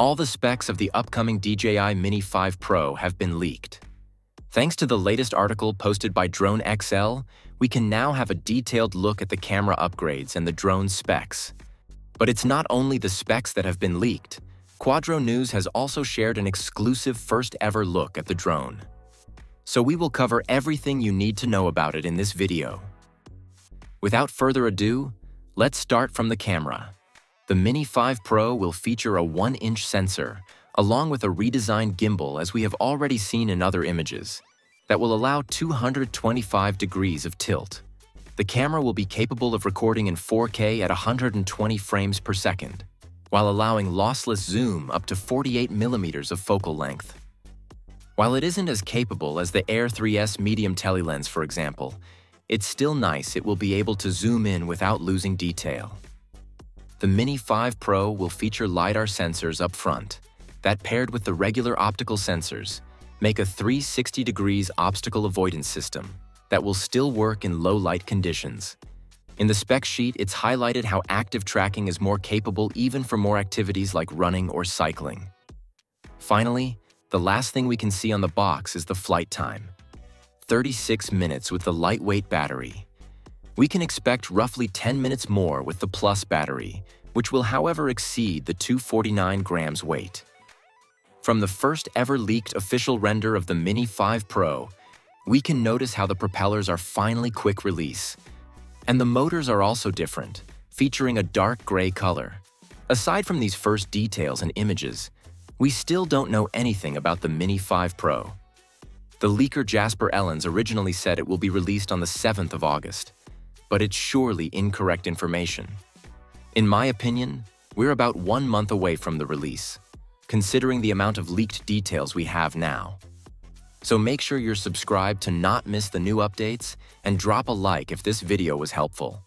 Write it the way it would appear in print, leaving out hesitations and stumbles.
All the specs of the upcoming DJI Mini 5 Pro have been leaked. Thanks to the latest article posted by DroneXL, we can now have a detailed look at the camera upgrades and the drone specs. But it's not only the specs that have been leaked. Quadro News has also shared an exclusive first-ever look at the drone. So we will cover everything you need to know about it in this video. Without further ado, let's start from the camera. The Mini 5 Pro will feature a 1-inch sensor, along with a redesigned gimbal, as we have already seen in other images, that will allow 225 degrees of tilt. The camera will be capable of recording in 4K at 120 frames per second, while allowing lossless zoom up to 48 millimeters of focal length. While it isn't as capable as the Air 3S medium telelens, for example, it's still nice it will be able to zoom in without losing detail. The Mini 5 Pro will feature LiDAR sensors up front, that paired with the regular optical sensors, make a 360 degrees obstacle avoidance system that will still work in low light conditions. In the spec sheet, it's highlighted how active tracking is more capable even for more activities like running or cycling. Finally, the last thing we can see on the box is the flight time. 36 minutes with the lightweight battery. We can expect roughly 10 minutes more with the Plus battery, which will however exceed the 249 grams weight. From the first ever leaked official render of the Mini 5 Pro, we can notice how the propellers are finally quick release. And the motors are also different, featuring a dark gray color. Aside from these first details and images, we still don't know anything about the Mini 5 Pro. The leaker Jasper Ellens originally said it will be released on the 7th of August, but it's surely incorrect information. In my opinion, we're about 1 month away from the release, considering the amount of leaked details we have now. So make sure you're subscribed to not miss the new updates and drop a like if this video was helpful.